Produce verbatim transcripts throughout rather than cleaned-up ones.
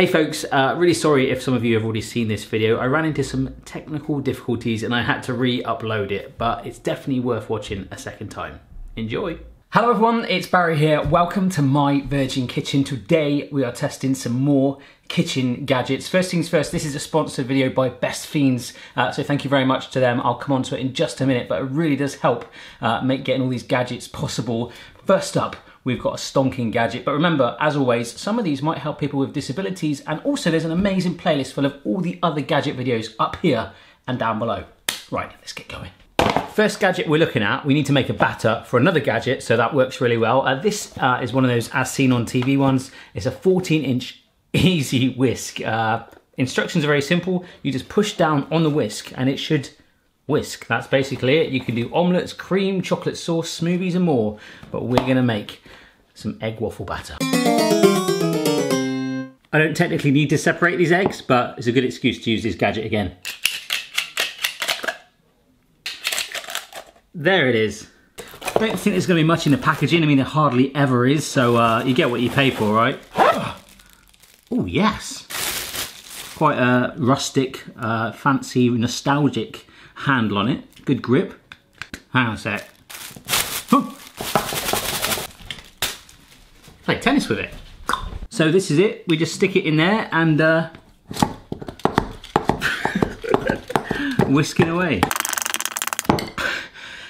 Hey folks, uh, really sorry if some of you have already seen this video. I ran into some technical difficulties and I had to re-upload it, but it's definitely worth watching a second time. Enjoy. Hello everyone, it's Barry here. Welcome to my Virgin Kitchen. Today we are testing some more kitchen gadgets. First things first, this is a sponsored video by Best Fiends, uh, so thank you very much to them. I'll come on to it in just a minute, but it really does help uh, make getting all these gadgets possible. First up, we've got a stonking gadget, but remember, as always, some of these might help people with disabilities, and also there's an amazing playlist full of all the other gadget videos up here and down below. Right, let's get going. First gadget we're looking at, we need to make a batter for another gadget, so that works really well. Uh, this uh, is one of those as seen on T V ones. It's a fourteen inch easy whisk. Uh, instructions are very simple. You just push down on the whisk and it should whisk. That's basically it. You can do omelettes, cream, chocolate sauce, smoothies and more, but we're gonna make some egg waffle batter. I don't technically need to separate these eggs, but it's a good excuse to use this gadget again. There it is. I don't think there's gonna be much in the packaging. I mean, there hardly ever is, so uh, you get what you pay for, right? Oh yes. Quite a rustic, uh, fancy, nostalgic handle on it. Good grip. Hang on a sec. Oh. Play tennis with it. So this is it. We just stick it in there and uh, whisk it away.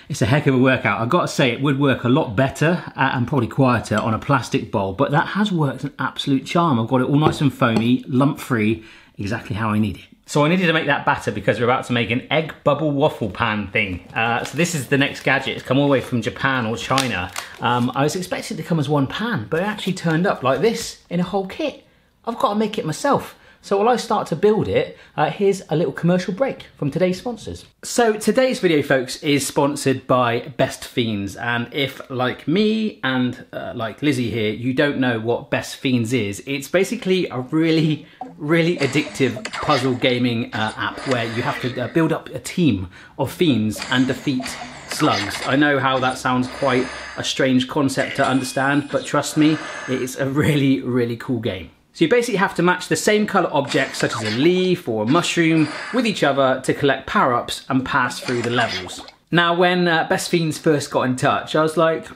It's a heck of a workout. I've got to say, it would work a lot better and probably quieter on a plastic bowl, but that has worked an absolute charm. I've got it all nice and foamy, lump-free, exactly how I need it. So I needed to make that batter because we're about to make an egg bubble waffle pan thing. Uh, so this is the next gadget. It's come all the way from Japan or China. Um, I was expecting it to come as one pan, but it actually turned up like this in a whole kit. I've got to make it myself. So while I start to build it, uh, here's a little commercial break from today's sponsors. So today's video, folks, is sponsored by Best Fiends. And if, like me and uh, like Lizzie here, you don't know what Best Fiends is, it's basically a really, really addictive puzzle gaming uh, app where you have to uh, build up a team of fiends and defeat slugs. I know how that sounds quite a strange concept to understand, but trust me, it's a really, really cool game. So you basically have to match the same colour objects, such as a leaf or a mushroom, with each other to collect power-ups and pass through the levels. Now, when uh, Best Fiends first got in touch, I was like,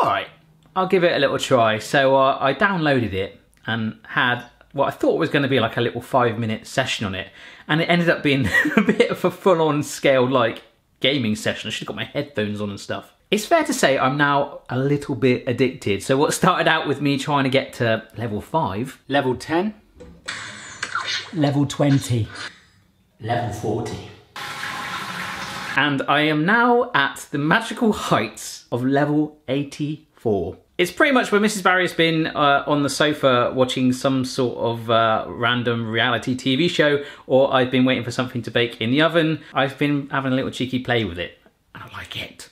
all right, I'll give it a little try. So uh, I downloaded it and had what I thought was going to be like a little five-minute session on it. And it ended up being a bit of a full-on scale, like, gaming session. I should have got my headphones on and stuff. It's fair to say I'm now a little bit addicted. So what started out with me trying to get to level five, level ten, level twenty, level forty. And I am now at the magical heights of level eighty-four. It's pretty much where Missus Barry has been uh, on the sofa watching some sort of uh, random reality T V show, or I've been waiting for something to bake in the oven. I've been having a little cheeky play with it. I like it.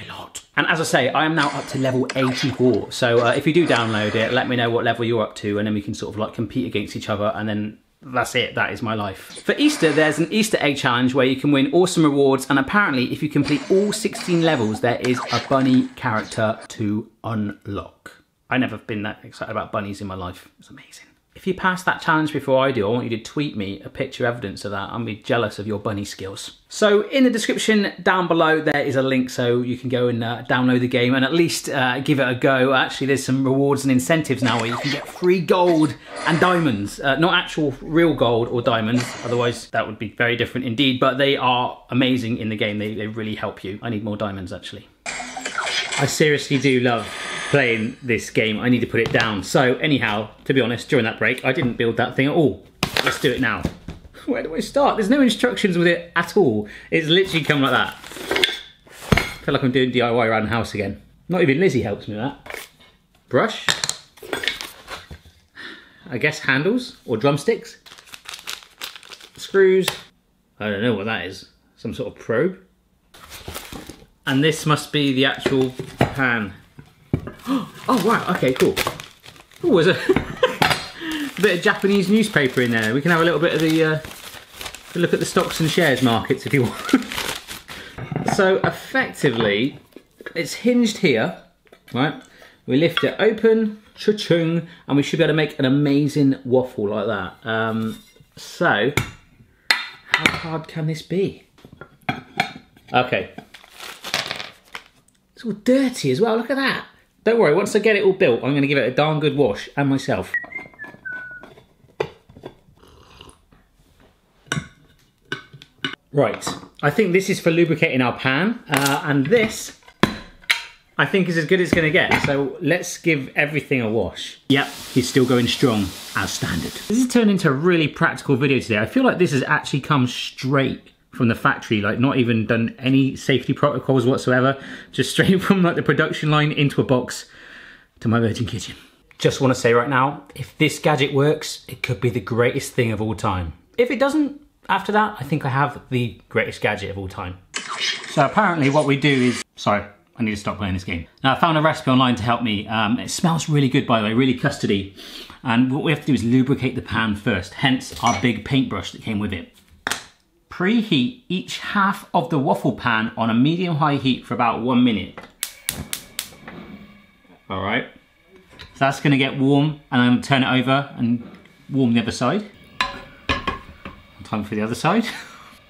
A lot. And as I say, I am now up to level eighty-four. So uh, if you do download it, let me know what level you're up to, and then we can sort of like compete against each other, and then that's it, that is my life. For Easter, there's an Easter egg challenge where you can win awesome rewards, and apparently if you complete all sixteen levels, there is a bunny character to unlock. I've never been that excited about bunnies in my life. It's amazing. If you pass that challenge before I do, I want you to tweet me a picture evidence of that. I'm be jealous of your bunny skills. So in the description down below, there is a link so you can go and uh, download the game and at least uh, give it a go. Actually, there's some rewards and incentives now where you can get free gold and diamonds. Uh, not actual real gold or diamonds, otherwise that would be very different indeed, but they are amazing in the game. They, they really help you. I need more diamonds, actually. I seriously do love playing this game. I need to put it down. So anyhow, to be honest, during that break, I didn't build that thing at all. Let's do it now. Where do I start? There's no instructions with it at all. It's literally come like that. I feel like I'm doing D I Y around the house again. Not even Lizzie helps me with that. Brush. I guess handles or drumsticks. Screws. I don't know what that is. Some sort of probe. And this must be the actual pan. Oh wow, okay, cool. Oh, there's a bit of Japanese newspaper in there. We can have a little bit of the, uh, look at the stocks and shares markets if you want. So effectively, it's hinged here, right? We lift it open, cha-chung, and we should be able to make an amazing waffle like that. Um, so, how hard can this be? Okay. It's all dirty as well, look at that. Don't worry, once I get it all built, I'm going to give it a darn good wash, and myself. Right, I think this is for lubricating our pan, uh, and this, I think, is as good as it's going to get. So let's give everything a wash. Yep, he's still going strong, as standard. This has turned into a really practical video today. I feel like this has actually come straight from the factory, like not even done any safety protocols whatsoever, just straight from like the production line into a box to my Virgin Kitchen. Just want to say right now, if this gadget works, it could be the greatest thing of all time. If it doesn't, after that, I think I have the greatest gadget of all time. So apparently what we do is... Sorry, I need to stop playing this game. Now, I found a recipe online to help me. Um, it smells really good, by the way, really custardy. And what we have to do is lubricate the pan first, hence our big paintbrush that came with it. Preheat each half of the waffle pan on a medium-high heat for about one minute. All right. So that's gonna get warm, and I'm gonna turn it over and warm the other side. Time for the other side.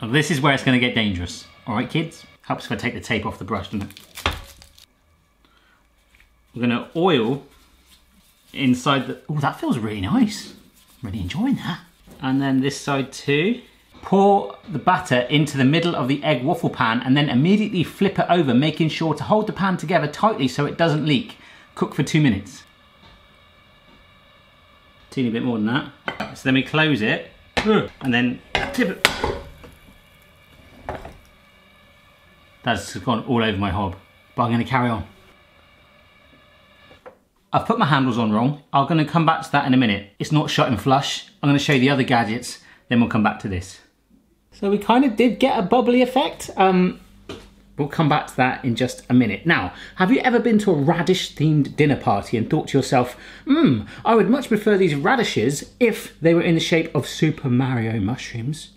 Now this is where it's going to get dangerous. All right, kids? Helps if I take the tape off the brush, doesn't it? We're going to oil inside the... Oh, that feels really nice. I'm really enjoying that. And then this side too. Pour the batter into the middle of the egg waffle pan and then immediately flip it over, making sure to hold the pan together tightly so it doesn't leak. Cook for two minutes. Teeny bit more than that. So then we close it and then tip it. That's gone all over my hob, but I'm going to carry on. I've put my handles on wrong. I'm going to come back to that in a minute. It's not shut and flush. I'm going to show you the other gadgets, then we'll come back to this. So we kind of did get a bubbly effect. Um, we'll come back to that in just a minute. Now, have you ever been to a radish-themed dinner party and thought to yourself, hmm, I would much prefer these radishes if they were in the shape of Super Mario mushrooms?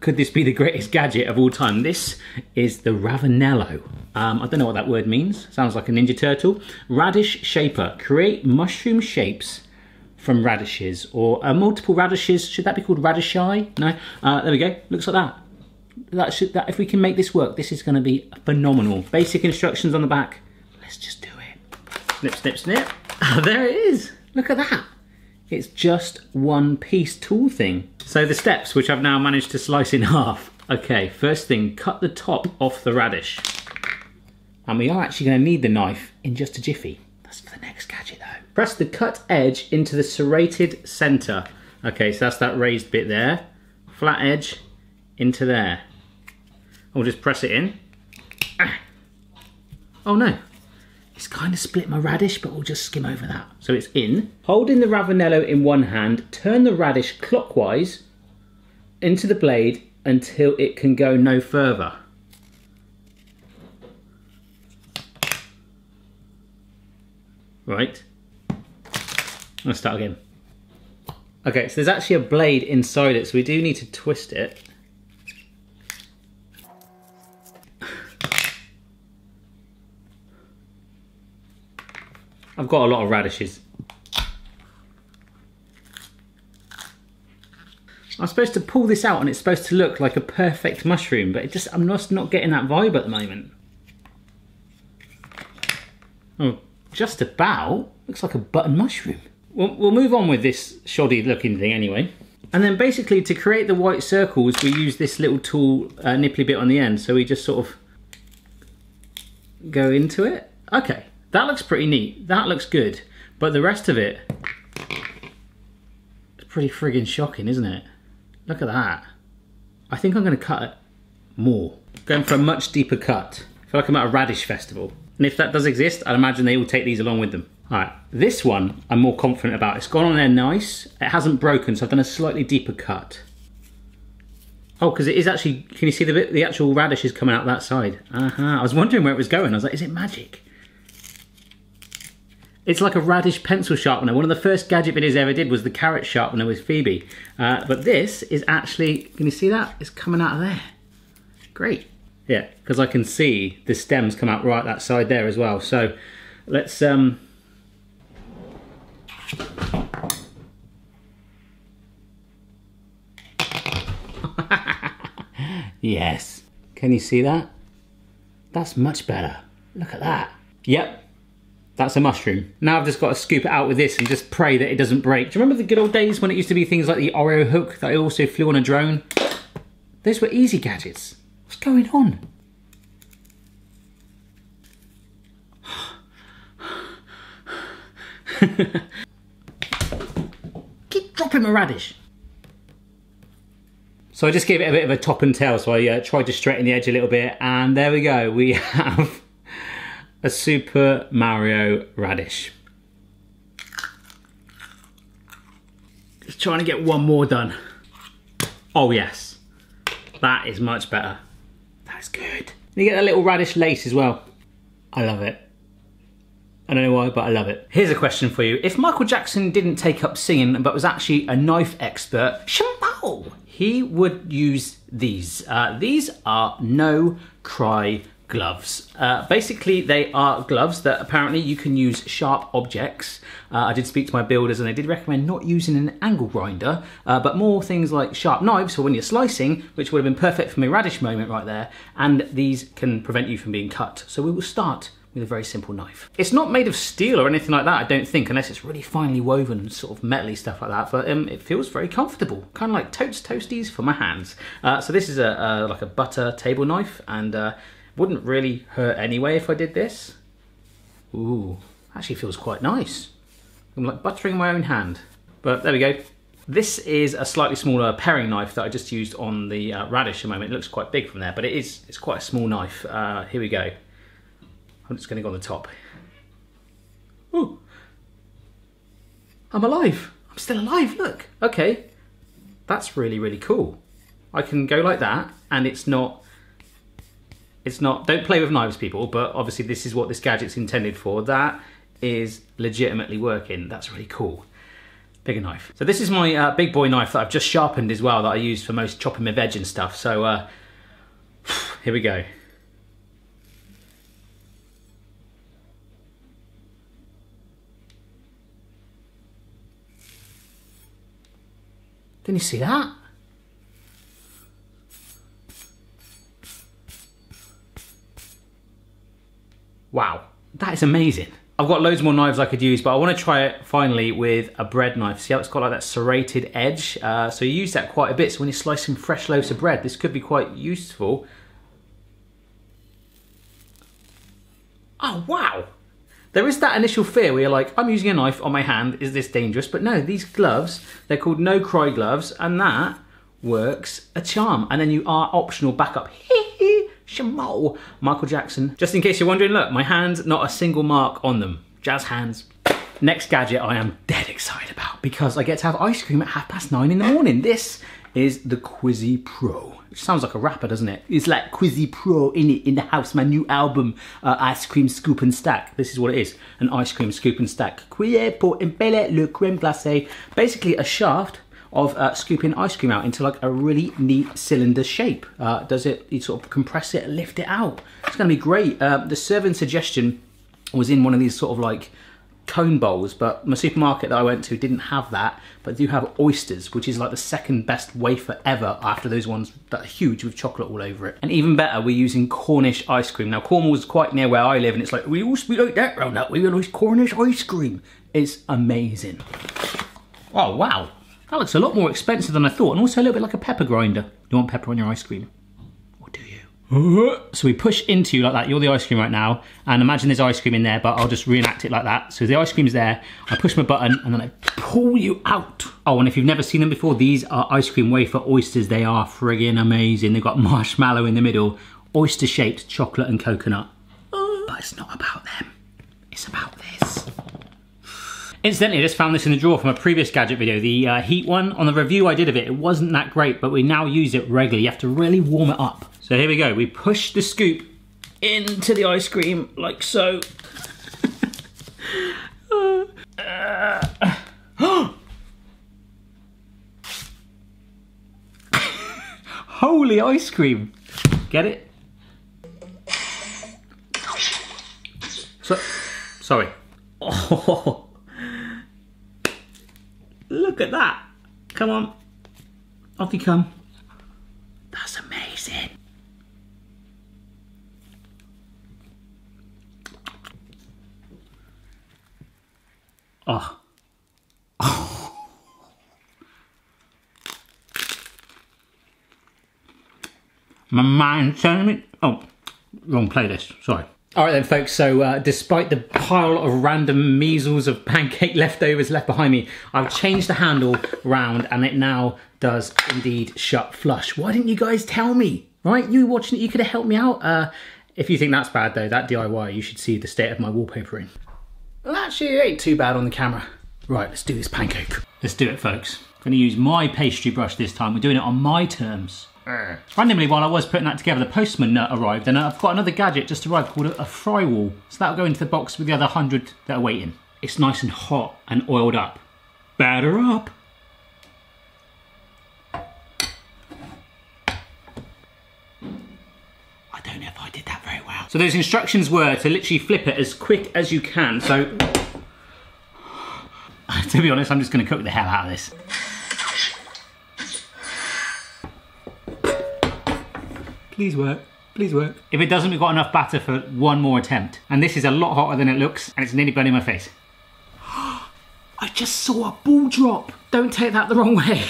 Could this be the greatest gadget of all time? This is the Ravanello. Um, I don't know what that word means. Sounds like a Ninja Turtle. Radish shaper. Create mushroom shapes from radishes, or uh, multiple radishes. Should that be called radishai? No. Uh, there we go. Looks like that. That should, that if we can make this work, this is going to be phenomenal. Basic instructions on the back. Let's just do it. Snip, snip, snip. Oh, there it is. Look at that. It's just one piece tool thing. So the steps, which I've now managed to slice in half. Okay, first thing, cut the top off the radish. And we are actually going to need the knife in just a jiffy. That's for the next gadget though. Press the cut edge into the serrated center. Okay, so that's that raised bit there. Flat edge into there. I'll just press it in. Ah. Oh no, it's kind of split my radish, but we'll just skim over that. So it's in. Holding the Ravanello in one hand, turn the radish clockwise into the blade until it can go no further. Right, let's start again. Okay, so there's actually a blade inside it, so we do need to twist it. I've got a lot of radishes. I'm supposed to pull this out and it's supposed to look like a perfect mushroom, but it just, I'm just not getting that vibe at the moment. Oh, just about. Looks like a button mushroom. We'll, we'll move on with this shoddy looking thing anyway. And then basically to create the white circles, we use this little tool uh, nipply bit on the end. So we just sort of go into it. Okay. That looks pretty neat, that looks good, but the rest of it is pretty friggin' shocking, isn't it? Look at that. I think I'm gonna cut it more. Going for a much deeper cut. I feel like I'm at a radish festival. And if that does exist, I'd imagine they will take these along with them. All right, this one I'm more confident about. It's gone on there nice, it hasn't broken, so I've done a slightly deeper cut. Oh, because it is actually, can you see the bit, the actual radish is coming out that side? Uh-huh, I was wondering where it was going, I was like, is it magic? It's like a radish pencil sharpener. One of the first gadget videos I ever did was the carrot sharpener with Phoebe. Uh, but this is actually, can you see that? It's coming out of there. Great. Yeah, because I can see the stems come out right that side there as well. So let's um, Yes. Can you see that? That's much better. Look at that. Yep. That's a mushroom. Now I've just got to scoop it out with this and just pray that it doesn't break. Do you remember the good old days when it used to be things like the Oreo hook that I also flew on a drone? Those were easy gadgets. What's going on? Keep dropping my radish. So I just gave it a bit of a top and tail, so I uh, tried to straighten the edge a little bit, and there we go, we have a Super Mario radish. Just trying to get one more done. Oh yes, that is much better. That's good. You get that little radish lace as well. I love it. I don't know why, but I love it. Here's a question for you. If Michael Jackson didn't take up singing, but was actually a knife expert, Shambao, he would use these. Uh, these are no cry gloves. Uh, basically, they are gloves that apparently you can use sharp objects. Uh, I did speak to my builders and they did recommend not using an angle grinder, uh, but more things like sharp knives for when you're slicing, which would have been perfect for my radish moment right there. And these can prevent you from being cut. So we will start with a very simple knife. It's not made of steel or anything like that, I don't think, unless it's really finely woven, sort of metal-y stuff like that, but um, it feels very comfortable. Kind of like totes toasties for my hands. Uh, so this is a, a like a butter table knife, and uh, wouldn't really hurt anyway if I did this. Ooh, actually feels quite nice. I'm like buttering my own hand, but there we go. This is a slightly smaller paring knife that I just used on the uh, radish a moment. It looks quite big from there, but it is, it's quite a small knife. Uh, here we go. I'm just going to go on the top. Ooh. I'm alive. I'm still alive, look. Okay. That's really, really cool. I can go like that, and it's not... It's not... Don't play with knives, people, but obviously this is what this gadget's intended for. That is legitimately working. That's really cool. Bigger knife. So this is my uh, big boy knife that I've just sharpened as well, that I use for most chopping my veg and stuff. So, uh... here we go. Didn't you see that? Wow, that is amazing. I've got loads more knives I could use, but I want to try it finally with a bread knife. See how it's got like that serrated edge? Uh, so you use that quite a bit, so when you're slicing fresh loaves of bread, this could be quite useful. Oh, wow. There is that initial fear where you're like, I'm using a knife on my hand, is this dangerous? But no, these gloves, they're called no cry gloves, and that works a charm. And then you are optional backup. Hee hee, Shamo, Michael Jackson. Just in case you're wondering, look, my hands, not a single mark on them. Jazz hands. Next gadget I am dead excited about because I get to have ice cream at half past nine in the morning. This is the Quisipro. Which sounds like a rapper, doesn't it? It's like Quisipro in it in the house, my new album, uh, Ice Cream Scoop and Stack. This is what it is, an ice cream scoop and stack. Pour impeller le crème glacée. Basically a shaft of uh, scooping ice cream out into like a really neat cylinder shape. Uh, does it, you sort of compress it and lift it out. It's gonna be great. Uh, the serving suggestion was in one of these sort of like cone bowls, but my supermarket that I went to didn't have that, but they do have oysters, which is like the second best wafer ever after those ones that are huge with chocolate all over it. And even better, we're using Cornish ice cream. Now Cornwall's quite near where I live, and it's like, we always we like that round that way, we like Cornish ice cream. It's amazing. Oh wow, that looks a lot more expensive than I thought, and also a little bit like a pepper grinder. You want pepper on your ice cream? So we push into you like that, you're the ice cream right now, and imagine there's ice cream in there, but I'll just reenact it like that. So the ice cream's there, I push my button, and then I pull you out. Oh, and if you've never seen them before, these are ice cream wafer oysters. They are friggin' amazing. They've got marshmallow in the middle, oyster-shaped chocolate and coconut. But it's not about them, it's about this. Incidentally, I just found this in the drawer from a previous gadget video, the uh, heat one. On the review I did of it, it wasn't that great, but we now use it regularly. You have to really warm it up. So here we go, we push the scoop into the ice cream, like so. uh, uh, Holy ice cream, get it? So, sorry. Oh, Look at that. Come on. Off you come. That's amazing. Oh. Oh. My mind's telling me. Oh, wrong playlist. Sorry. All right then, folks, so uh, despite the pile of random measles of pancake leftovers left behind me, I've changed the handle round and it now does indeed shut flush. Why didn't you guys tell me, right? You watching it, you could have helped me out. Uh, if you think that's bad though, that D I Y, you should see the state of my wallpaper in. Well, actually, it ain't too bad on the camera. Right, let's do this pancake. Let's do it, folks. I'm gonna use my pastry brush this time. We're doing it on my terms. Randomly, while I was putting that together, the postman nut arrived, and I've got another gadget just arrived called a frywall. So that'll go into the box with the other hundred that are waiting. It's nice and hot and oiled up. Batter up. I don't know if I did that very well. So those instructions were to literally flip it as quick as you can. So, to be honest, I'm just going to cook the hell out of this. Please work, please work. If it doesn't, we've got enough batter for one more attempt. And this is a lot hotter than it looks, and it's nearly burning my face. I just saw a ball drop. Don't take that the wrong way.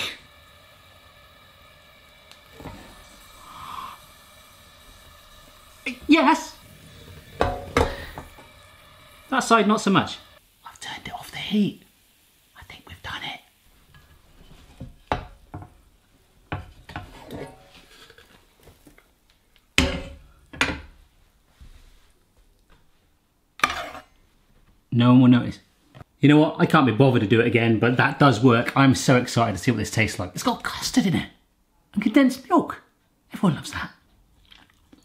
Yes. That side, not so much. I've turned it off the heat. I think we've done it. No one will notice. You know what? I can't be bothered to do it again, but that does work. I'm so excited to see what this tastes like. It's got custard in it and condensed milk. Everyone loves that.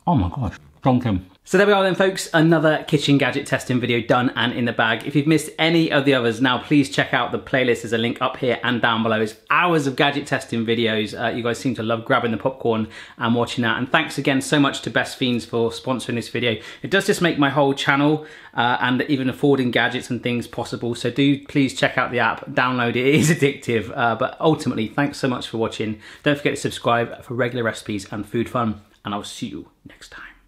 Oh my gosh, Bronco. So there we are then, folks. Another kitchen gadget testing video done and in the bag. If you've missed any of the others now, please check out the playlist. There's a link up here and down below. It's hours of gadget testing videos. Uh, you guys seem to love grabbing the popcorn and watching that. And thanks again so much to Best Fiends for sponsoring this video. It does just make my whole channel uh, and even affording gadgets and things possible. So do please check out the app, download it. It is addictive, uh, but ultimately, thanks so much for watching. Don't forget to subscribe for regular recipes and food fun, and I'll see you next time.